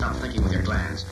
Stop thinking with your glands.